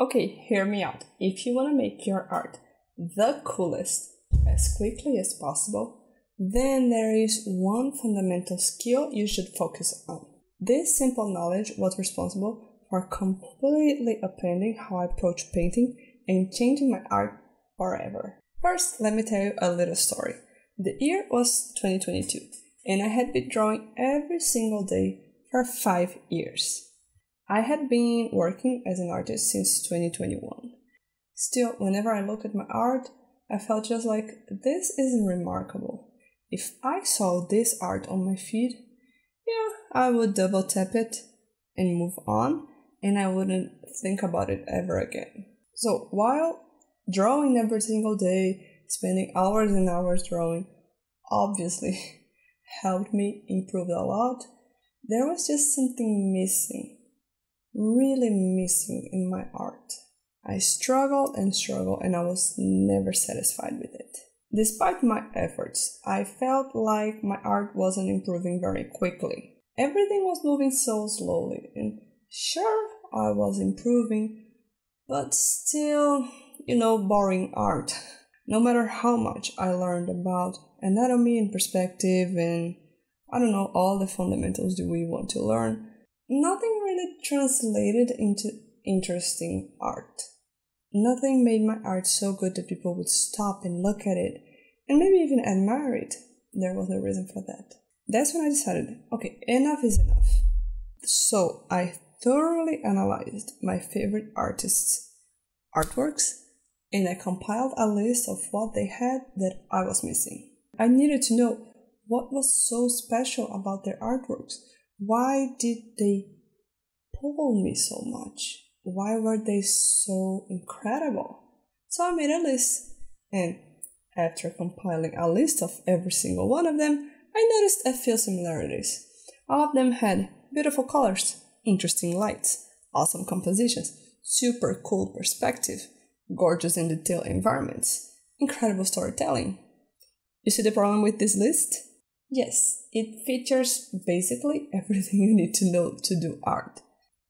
Okay, hear me out. If you want to make your art the coolest as quickly as possible, then there is one fundamental skill you should focus on. This simple knowledge was responsible for completely upending how I approach painting and changing my art forever. First, let me tell you a little story. The year was 2022, and I had been drawing every single day for 5 years. I had been working as an artist since 2021. Still, whenever I looked at my art, I felt just like, this isn't remarkable. If I saw this art on my feed, I would double tap it and move on, and I wouldn't think about it ever again. So while drawing every single day, spending hours and hours drawing, obviously helped me improve a lot, there was just something missing, really missing in my art. I struggled and I was never satisfied with it. Despite my efforts, I felt like my art wasn't improving very quickly. Everything was moving so slowly, and sure, I was improving, but still, boring art. No matter how much I learned about anatomy and perspective and, all the fundamentals that we want to learn, nothing really translated into interesting art. Nothing made my art so good that people would stop and look at it, and maybe even admire it. There was no reason for that. That's when I decided, okay, enough is enough. So I thoroughly analyzed my favorite artists' artworks, and I compiled a list of what they had that I was missing. I needed to know what was so special about their artworks. Why did they pull me so much? Why were they so incredible? So I made a list, and after compiling a list of every single one of them, I noticed a few similarities. All of them had beautiful colors, interesting lights, awesome compositions, super cool perspective, gorgeous and detailed environments, incredible storytelling. You see the problem with this list? Yes, it features basically everything you need to know to do art.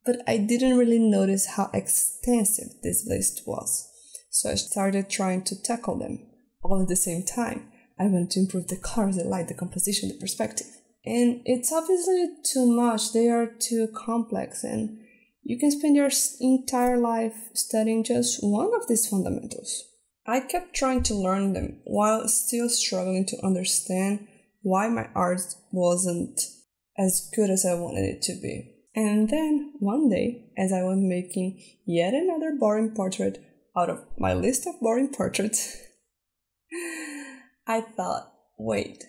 But I didn't really notice how extensive this list was, so I started trying to tackle them all at the same time. I wanted to improve the colors, the light, the composition, the perspective. And it's obviously too much, they are too complex, and you can spend your entire life studying just one of these fundamentals. I kept trying to learn them while still struggling to understand why my art wasn't as good as I wanted it to be. And then, one day, as I was making yet another boring portrait out of my list of boring portraits, I thought, wait,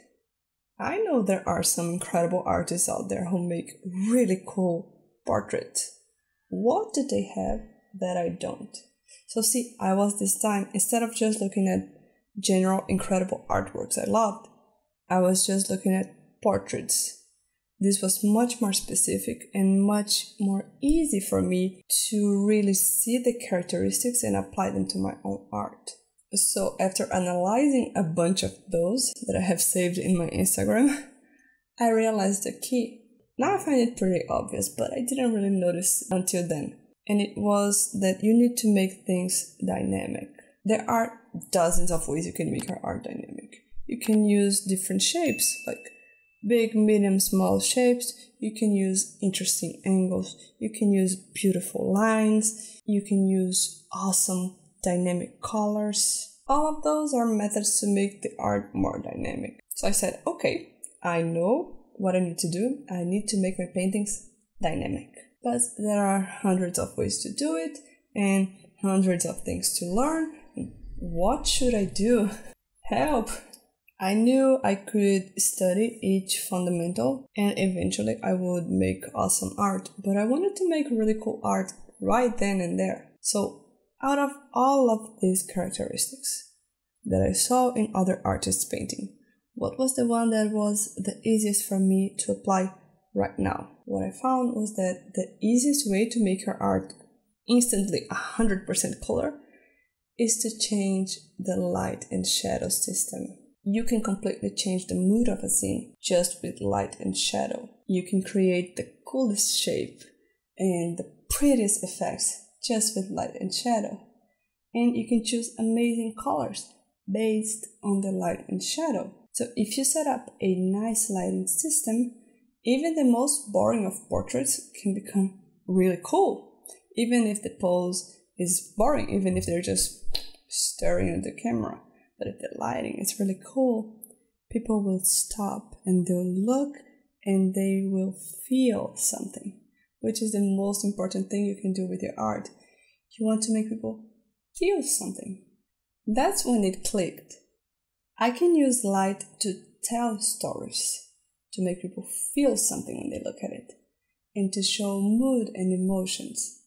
I know there are some incredible artists out there who make really cool portraits. What do they have that I don't? So see, I was this time, instead of just looking at general incredible artworks I loved, I was just looking at portraits. This was much more specific and much more easy for me to really see the characteristics and apply them to my own art. So after analyzing a bunch of those that I have saved in my Instagram, I realized the key. Now I find it pretty obvious, but I didn't really notice until then. And it was that you need to make things dynamic. There are dozens of ways you can make your art dynamic. You can use different shapes, like big, medium, small shapes, you can use interesting angles, you can use beautiful lines, you can use awesome dynamic colors. All of those are methods to make the art more dynamic. So I said, okay, I know what I need to do. I need to make my paintings dynamic. But there are hundreds of ways to do it and hundreds of things to learn. What should I do? Help! I knew I could study each fundamental and eventually I would make awesome art, but I wanted to make really cool art right then and there. So out of all of these characteristics that I saw in other artists' painting, what was the one that was the easiest for me to apply right now? What I found was that the easiest way to make your art instantly 100% color is to change the light and shadow system. You can completely change the mood of a scene just with light and shadow. You can create the coolest shape and the prettiest effects just with light and shadow. And you can choose amazing colors based on the light and shadow. So if you set up a nice lighting system, even the most boring of portraits can become really cool. Even if the pose is boring, even if they're just staring at the camera. But if the lighting is really cool, people will stop and they'll look and they will feel something, which is the most important thing you can do with your art. You want to make people feel something. That's when it clicked. I can use light to tell stories, to make people feel something when they look at it, and to show mood and emotions,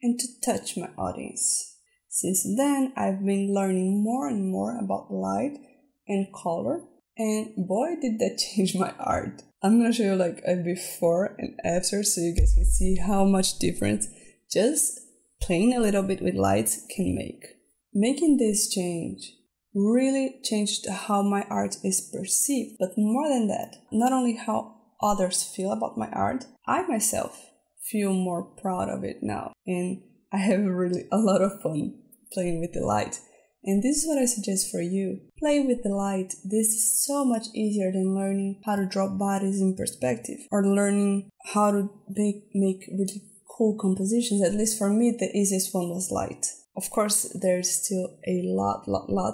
and to touch my audience. Since then, I've been learning more and more about light and color, and boy did that change my art. I'm gonna show you like a before and after so you guys can see how much difference just playing a little bit with lights can make. Making this change really changed how my art is perceived, but more than that, not only how others feel about my art, I myself feel more proud of it now, and I have really a lot of fun playing with the light. And this is what I suggest for you. Play with the light. This is so much easier than learning how to draw bodies in perspective or learning how to make really cool compositions. At least for me, the easiest one was light. Of course, there's still a lot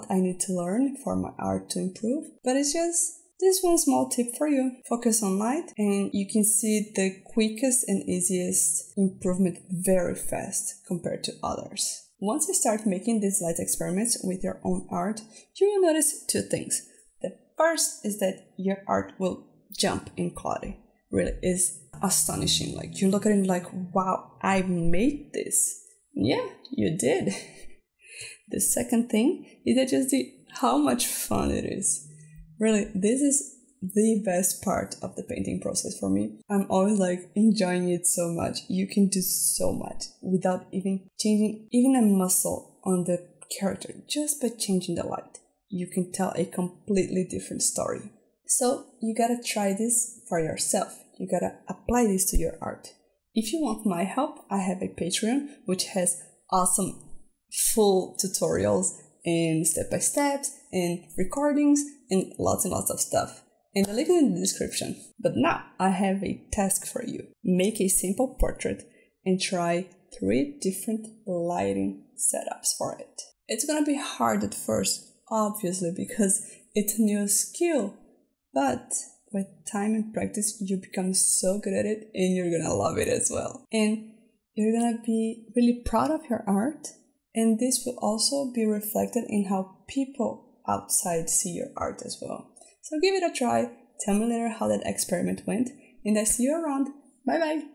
I need to learn for my art to improve, but it's just this one small tip for you. Focus on light and you can see the quickest and easiest improvement very fast compared to others. Once you start making these light experiments with your own art, you will notice two things. The first is that your art will jump in quality. Really is astonishing. Like you look at it like, wow, I made this. Yeah, you did. The second thing is that just how much fun it is. Really, this is the best part of the painting process for me. I'm always like enjoying it so much. You can do so much without even changing even a muscle on the character. Just by changing the light, you can tell a completely different story. So you gotta try this for yourself. You gotta apply this to your art. If you want my help, I have a Patreon which has awesome full tutorials and step-by-steps and recordings and lots of stuff. And the link is in the description. But now I have a task for you. Make a simple portrait and try 3 different lighting setups for it. It's gonna be hard at first, obviously, because it's a new skill, but with time and practice you become so good at it and you're gonna love it as well. And you're gonna be really proud of your art, and this will also be reflected in how people outside see your art as well. So give it a try, tell me later how that experiment went, and I see you around. Bye bye!